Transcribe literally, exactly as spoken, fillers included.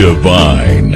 divine.